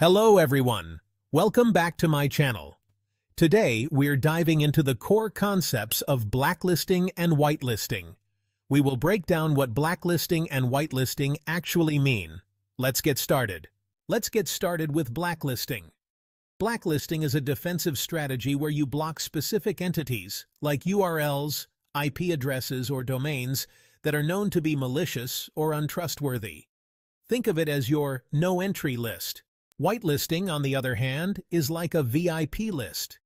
Hello everyone, welcome back to my channel. Today we're diving into the core concepts of blacklisting and whitelisting. We will break down what blacklisting and whitelisting actually mean. Let's get started. Let's get started with blacklisting. Blacklisting is a defensive strategy where you block specific entities, like URLs, IP addresses, or domains that are known to be malicious or untrustworthy. Think of it as your no-entry list. Whitelisting, on the other hand, is like a VIP list.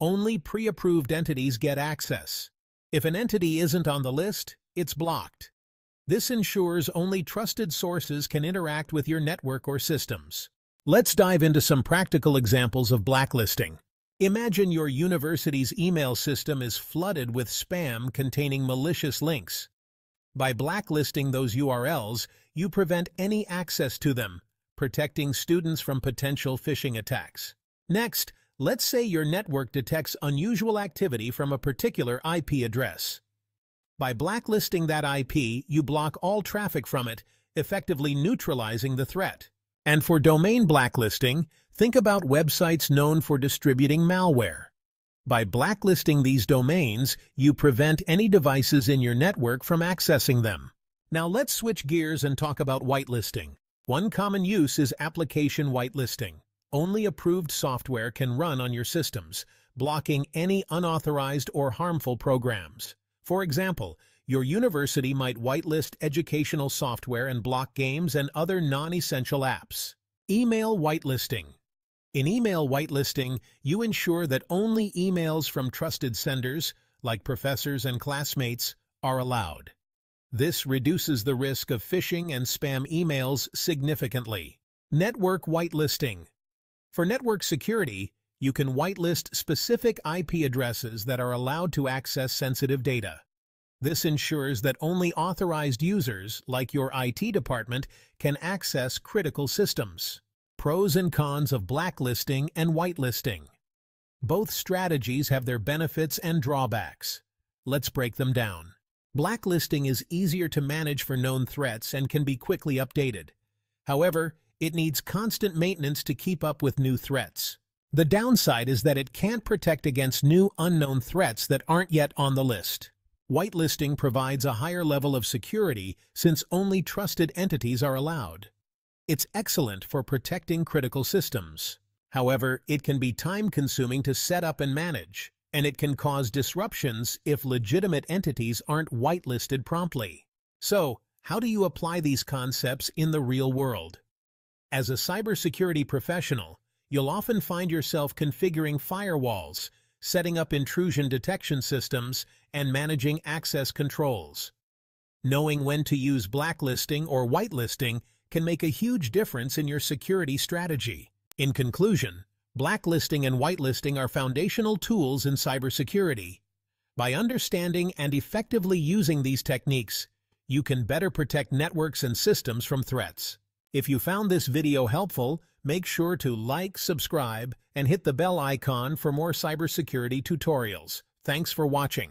Only pre-approved entities get access. If an entity isn't on the list, it's blocked. This ensures only trusted sources can interact with your network or systems. Let's dive into some practical examples of blacklisting. Imagine your university's email system is flooded with spam containing malicious links. By blacklisting those URLs, you prevent any access to them, protecting students from potential phishing attacks. Next, let's say your network detects unusual activity from a particular IP address. By blacklisting that IP, you block all traffic from it, effectively neutralizing the threat. And for domain blacklisting, think about websites known for distributing malware. By blacklisting these domains, you prevent any devices in your network from accessing them. Now let's switch gears and talk about whitelisting. One common use is application whitelisting. Only approved software can run on your systems, blocking any unauthorized or harmful programs. For example, your university might whitelist educational software and block games and other non-essential apps. Email whitelisting. In email whitelisting, you ensure that only emails from trusted senders, like professors and classmates, are allowed. This reduces the risk of phishing and spam emails significantly. Network whitelisting. For network security, you can whitelist specific IP addresses that are allowed to access sensitive data. This ensures that only authorized users, like your IT department, can access critical systems. Pros and cons of blacklisting and whitelisting. Both strategies have their benefits and drawbacks. Let's break them down. Blacklisting is easier to manage for known threats and can be quickly updated. However, it needs constant maintenance to keep up with new threats. The downside is that it can't protect against new unknown threats that aren't yet on the list. Whitelisting provides a higher level of security since only trusted entities are allowed. It's excellent for protecting critical systems. However, it can be time-consuming to set up and manage, and it can cause disruptions if legitimate entities aren't whitelisted promptly. So, how do you apply these concepts in the real world? As a cybersecurity professional, you'll often find yourself configuring firewalls, setting up intrusion detection systems, and managing access controls. Knowing when to use blacklisting or whitelisting can make a huge difference in your security strategy. In conclusion, blacklisting and whitelisting are foundational tools in cybersecurity. By understanding and effectively using these techniques, you can better protect networks and systems from threats. If you found this video helpful, make sure to like, subscribe, and hit the bell icon for more cybersecurity tutorials. Thanks for watching.